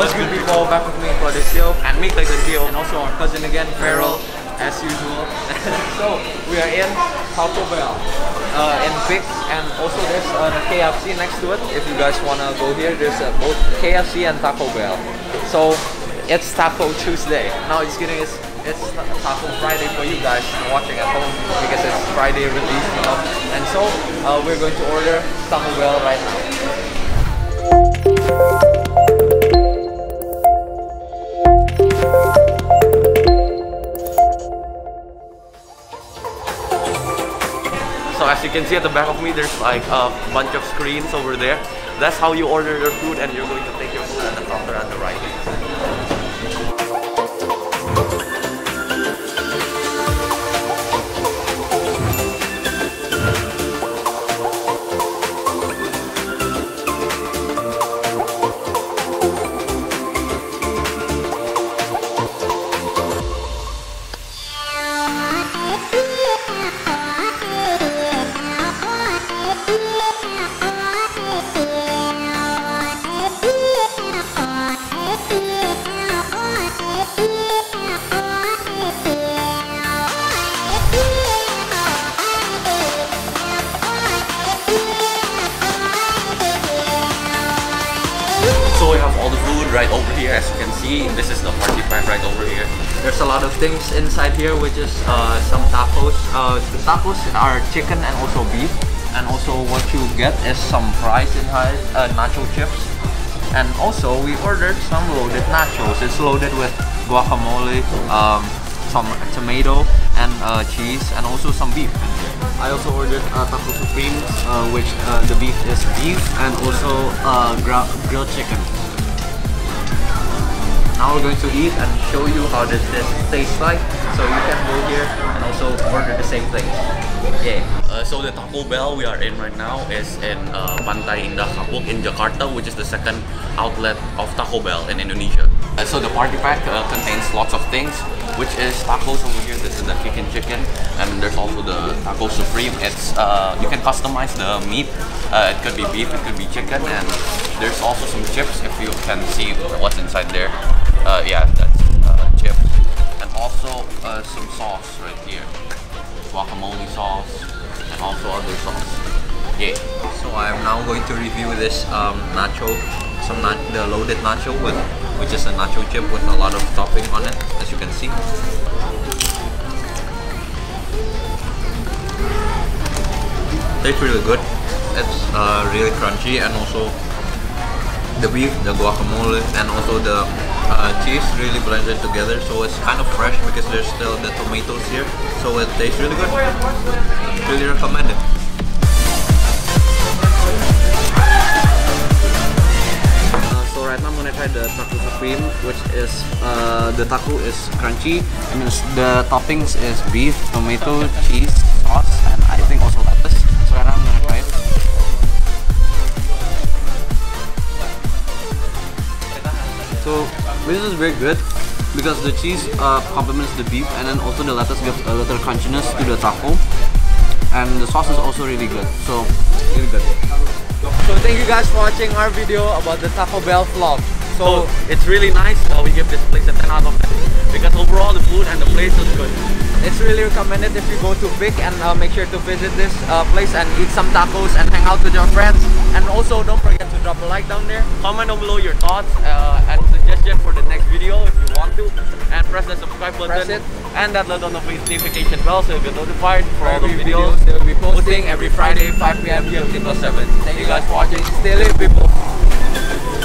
What's good, people? Back with me, Claudio, and Mik like the deal, and also our cousin again, Carol, as usual. So we are in Taco Bell in PIK, and also there's a KFC next to it. If you guys wanna go here, there's both KFC and Taco Bell. So it's Taco Tuesday. No, just kidding. It's Taco Friday for you guys watching at home because it's Friday release, you know. And so we're going to order Taco Bell right now. So as you can see at the back of me, there's like a bunch of screens over there. That's how you order your food, and you're going to take your food at the counter at the right hand. So we have all the food right over here. As you can see, this is the party pack right over here. There's a lot of things inside here, which is some tacos. The tacos are chicken and also beef. And also what you get is some fries inside, nacho chips. And also we ordered some loaded nachos. It's loaded with guacamole, some tomato and cheese, and also some beef. I also ordered taco supreme, which the beef is beef, and also grilled chicken. Now we're going to eat and show you how this tastes like, so you can go here and also order the same thing. Yeah. So the Taco Bell we are in right now is in Pantai Indah Kapuk in Jakarta, which is the second outlet of Taco Bell in Indonesia. So the party pack contains lots of things, which is tacos over here. This is the chicken, and there's also the taco supreme. It's you can customize the meat. It could be beef, it could be chicken, and there's also some chips. If you can see what's inside there, yeah, that's chips, and also some sauce right here, guacamole sauce, and also other sauce. Yeah. So I'm now going to review this nacho, the loaded nacho with. Which is a nacho chip with a lot of topping on it, as you can see. Tastes really good. It's really crunchy, and also the beef, the guacamole, and also the cheese really blended together. So it's kind of fresh because there's still the tomatoes here. So it tastes really good. Really recommend it. Right now I'm gonna try the taco supreme, which is the taco is crunchy. I mean, the toppings is beef, tomato, cheese, sauce, and I think also lettuce. So right now I'm gonna try it. So this is very good because the cheese complements the beef, and then also the lettuce gives a little crunchiness to the taco, and the sauce is also really good. So really good. So thank you guys for watching our video about the Taco Bell vlog. So it's really nice. We give this place a 10 out of 10 because overall the food and the place is good. It's really recommended if you go to PIK, and make sure to visit this place and eat some tacos and hang out with your friends. And also don't forget to drop a like down there. Comment down below your thoughts and suggestions for the next video if you want to. And press the subscribe button and that little notification bell so you'll get notified for all the videos that we'll be posting every Friday 5 p.m. here until 7. Thank you guys for watching. Stay late, people.